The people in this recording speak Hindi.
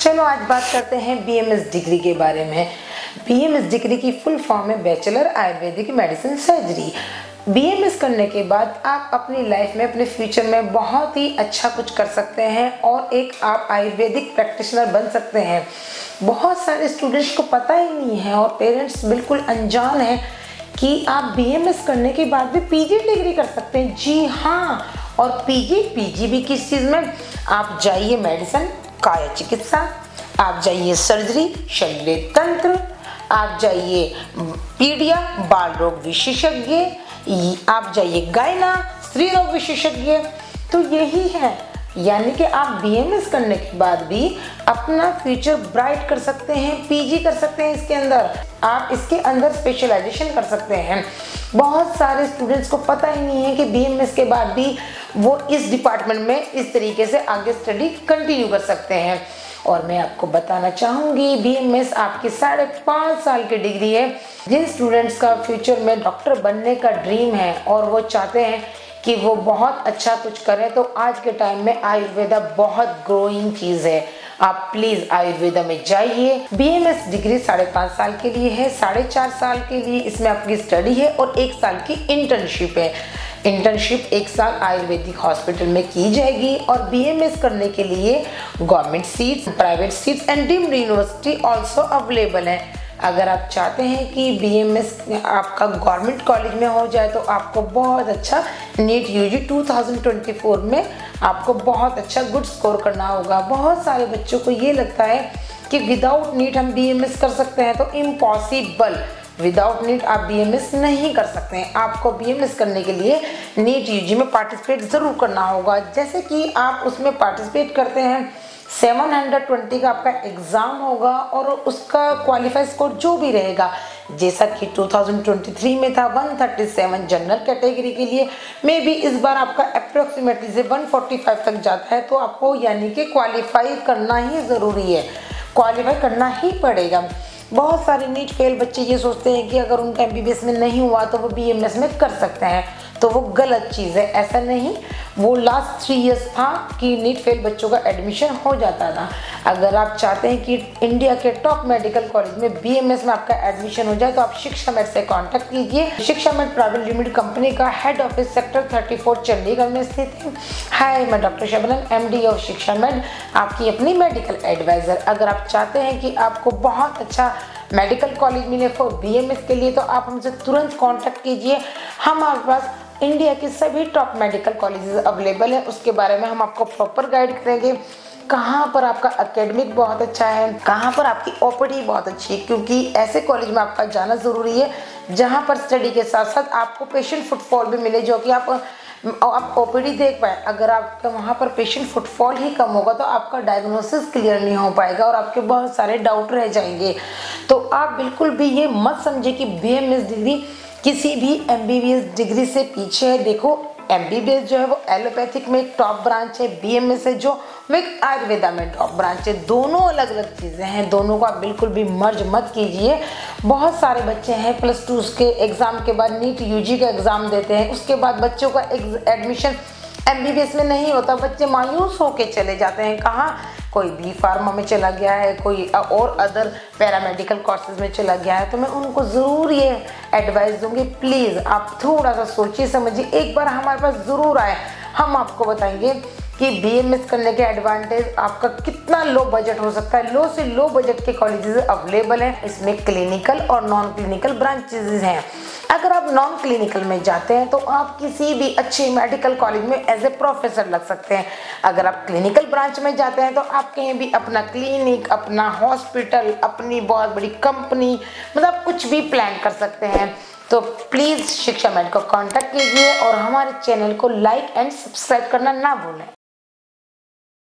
चलो आज बात करते हैं BMS डिग्री के बारे में। BMS डिग्री की फुल फॉर्म है bachelor Ayurvedic medicine surgery. BMS करने के बाद आप अपनी लाइफ में अपने फ्यूचर में बहुत ही अच्छा कुछ कर सकते हैं और एक आप आयुर्वेदिक प्रैक्टिशनर बन सकते हैं। बहुत सारे स्टूडेंट्स को पता ही नहीं है और पेरेंट्स बिल्कुल अनजान हैं कि आप BMS करने के बाद भी PG डिग्री कर सकते हैं। जी हाँ, और PG भी किस चीज़ में, आप जाइए मेडिसिन काया चिकित्सा, आप जाइए सर्जरी शल्य तंत्र, आप जाइए पीडिया बाल रोग विशेषज्ञ, आप जाइए गायना स्त्री रोग विशेषज्ञ। तो यही है, यानी कि आप BMS करने के बाद भी अपना फ्यूचर ब्राइट कर सकते हैं, PG कर सकते हैं। इसके अंदर आप इसके अंदर स्पेशलाइजेशन कर सकते हैं। बहुत सारे स्टूडेंट्स को पता ही नहीं है कि BMS के बाद भी वो इस डिपार्टमेंट में इस तरीके से आगे स्टडी कंटिन्यू कर सकते हैं। और मैं आपको बताना चाहूँगी BMS आपकी 5.5 साल की डिग्री है। जिन स्टूडेंट्स का फ्यूचर में डॉक्टर बनने का ड्रीम है और वो चाहते हैं कि वो बहुत अच्छा कुछ करें, तो आज के टाइम में आयुर्वेदा बहुत ग्रोइंग चीज़ है। आप प्लीज़ आयुर्वेदा में जाइए। BMS डिग्री 5.5 साल के लिए है, 4.5 साल के लिए इसमें आपकी स्टडी है और 1 साल की इंटर्नशिप है। इंटर्नशिप 1 साल आयुर्वेदिक हॉस्पिटल में की जाएगी। और BMS करने के लिए government seats, private seats and deemed university also available है। अगर आप चाहते हैं कि BMS आपका गवर्नमेंट कॉलेज में हो जाए तो आपको बहुत अच्छा नीट UG 2024 में आपको बहुत अच्छा गुड स्कोर करना होगा। बहुत सारे बच्चों को ये लगता है कि विदाउट नीट हम BMS कर सकते हैं, तो इम्पॉसिबल। विदाउट नीट आप BMS नहीं कर सकते हैं। आपको BMS करने के लिए नीट UG में पार्टिसिपेट ज़रूर करना होगा। जैसे कि आप उसमें पार्टिसिपेट करते हैं, 720 का आपका एग्ज़ाम होगा और उसका क्वालिफाई स्कोर जो भी रहेगा, जैसा कि 2023 में था 137 जनरल कैटेगरी के लिए, मे बी इस बार आपका अप्रोक्सीमेटली से 145 तक जाता है, तो आपको यानी कि क्वालिफाई करना ही ज़रूरी है, क्वालिफाई करना ही पड़ेगा। बहुत सारे नीट फेल बच्चे ये सोचते हैं कि अगर उनका MBBS में नहीं हुआ तो वो BMS में कर सकते हैं, तो वो गलत चीज़ है। ऐसा नहीं, वो लास्ट 3 इयर्स था कि नीट फेल बच्चों का एडमिशन हो जाता था। अगर आप चाहते हैं कि इंडिया के टॉप मेडिकल कॉलेज में BMS में आपका एडमिशन हो जाए तो आप शिक्षा मेड से कांटेक्ट कीजिए। Shiksha made private limited company का हेड ऑफिस सेक्टर 34 चंडीगढ़ में स्थित है। हाय, मैं doctor Shabnam, MD of Shiksha made, आपकी अपनी मेडिकल एडवाइज़र। अगर आप चाहते हैं कि आपको बहुत अच्छा मेडिकल कॉलेज मिले फॉर BMS के लिए, तो आप हमसे तुरंत कांटेक्ट कीजिए। हमारे पास इंडिया के सभी टॉप मेडिकल कॉलेजेस अवेलेबल हैं। उसके बारे में हम आपको प्रॉपर गाइड करेंगे, कहाँ पर आपका एकेडमिक बहुत अच्छा है, कहाँ पर आपकी OPD बहुत अच्छी है, क्योंकि ऐसे कॉलेज में आपका जाना ज़रूरी है जहाँ पर स्टडी के साथ साथ आपको पेशेंट फुटफॉल भी मिले, जो कि आप OPD देख पाए। अगर आपका वहाँ पर पेशेंट फुटफॉल ही कम होगा तो आपका डायग्नोसिस क्लियर नहीं हो पाएगा और आपके बहुत सारे डाउट रह जाएंगे। तो आप बिल्कुल भी ये मत समझे कि BMS डिग्री किसी भी MBBS डिग्री से पीछे है। देखो, MBBS जो है वो एलोपैथिक में एक टॉप ब्रांच है, BMS है जो मैं आयुर्वेदा में टॉप ब्रांच है। दोनों अलग अलग चीज़ें हैं, दोनों को आप बिल्कुल भी मर्ज मत कीजिए। बहुत सारे बच्चे हैं प्लस 2 के एग्ज़ाम के बाद नीट UG का एग्ज़ाम देते हैं, उसके बाद बच्चों का एडमिशन MBBS में नहीं होता, बच्चे मायूस होकर चले जाते हैं। कहाँ, कोई बी फार्मा में चला गया है, कोई और अदर पैरामेडिकल कोर्सेज में चला गया है। तो मैं उनको ज़रूर ये एडवाइस दूंगी, प्लीज़ आप थोड़ा सा सोचिए समझिए, एक बार हमारे पास ज़रूर आए। हम आपको बताएंगे कि BMS करने के एडवांटेज, आपका कितना लो बजट हो सकता है। लो से लो बजट के कॉलेजेस अवेलेबल हैं। इसमें क्लिनिकल और नॉन क्लिनिकल ब्रांचेज हैं। अगर आप नॉन क्लिनिकल में जाते हैं तो आप किसी भी अच्छे मेडिकल कॉलेज में एज ए प्रोफेसर लग सकते हैं। अगर आप क्लिनिकल ब्रांच में जाते हैं तो आप कहीं भी अपना क्लिनिक, अपना हॉस्पिटल, अपनी बहुत बड़ी कंपनी, मतलब कुछ भी प्लान कर सकते हैं। तो प्लीज़ शिक्षा मेड को कॉन्टैक्ट कीजिए और हमारे चैनल को लाइक एंड सब्सक्राइब करना ना भूलें।